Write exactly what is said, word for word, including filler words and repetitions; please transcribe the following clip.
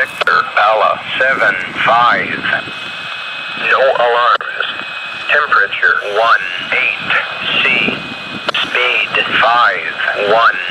Sector Pala seven five. No alarms. Temperature one eight C. Speed five one.